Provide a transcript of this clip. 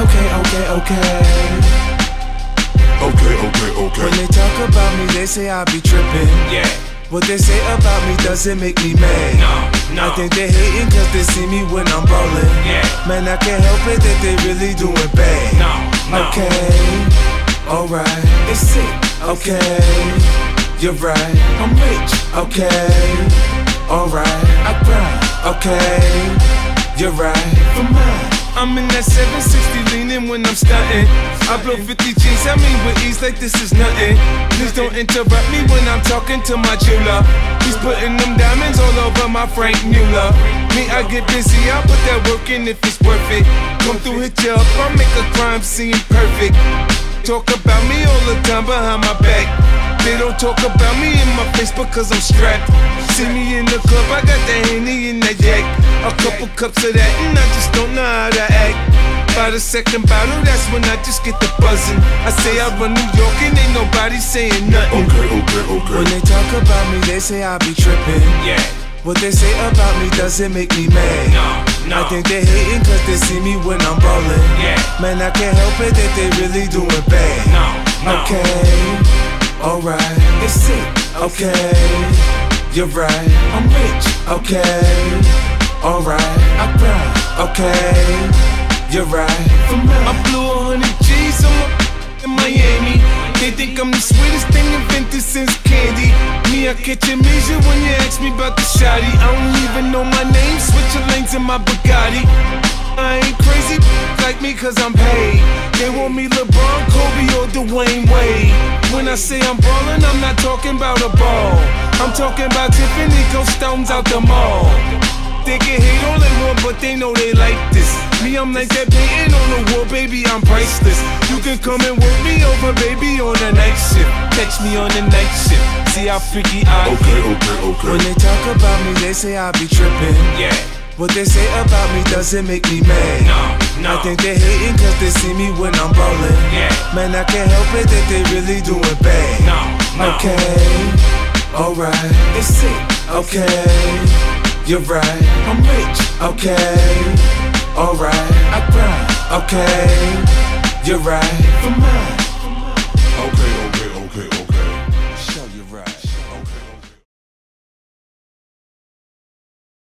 Okay. When they talk about me, they say I be trippin'. Yeah. What they say about me doesn't make me mad. No. I think they hatin' cause they see me when I'm ballin'. Yeah. Man, I can't help it that they really doin' bad. No. Okay, alright, it's sick. Okay, you're right, I'm rich. Okay, alright, I grind. Okay, you're right, for mine. I'm in that 760 leaning when I'm stuntin'. I blow 50 G's, I mean with ease like this is nothing. Please don't interrupt me when I'm talking to my jeweler. He's putting them diamonds all over my Frank Moolah. Me, I get busy, I put that work in if it's worth it. Come through, hit you up, I'll make a crime scene perfect. Talk about me all the time behind my back. They don't talk about me in my face because I'm strapped. See me in the club, I got that Henny in that yak. A couple cups of that and I just don't know how to act. By the second bottle, that's when I just get the buzzing. I say I run New York and ain't nobody saying nothing. Okay. When they talk about me, they say I be trippin'. Yeah. What they say about me doesn't make me mad. No. I think they hatin' cause they see me when I'm ballin'. Yeah. Man, I can't help it that they really doin' bad. Okay. Alright, it's sick. Okay, you're right, I'm rich. Okay, alright, I grind. Okay, you're right, for mine. I blew 100 G's on my in Miami. They think I'm the sweetest thing invented since candy. Me, I catch amnesia when you ask me about the shawty. I don't even know my name, switching lanes in my Bugatti. I ain't crazy, like me cause I'm paid. They want me LeBron, Kobe or Dwayne Wade. When I say I'm ballin', I'm not talking about a ball. I'm talking about Tiffany, go stones out the mall. They can hate all they want, but they know they like this. Me, I'm like that painting on the wall, baby, I'm priceless. You can come and work me over, baby, on the night shift. Catch me on the night shift, see how freaky I get. Okay. When they talk about me, they say I be trippin'. Yeah. What they say about me doesn't make me mad. No. I think they hatin' cause they see me when I'm ballin'. Yeah. Man, I can't help it that they really doin' bad. Okay, alright, it's sick. Okay, you're right, I'm rich. Okay, alright, I grind. Okay, you're right, for mine.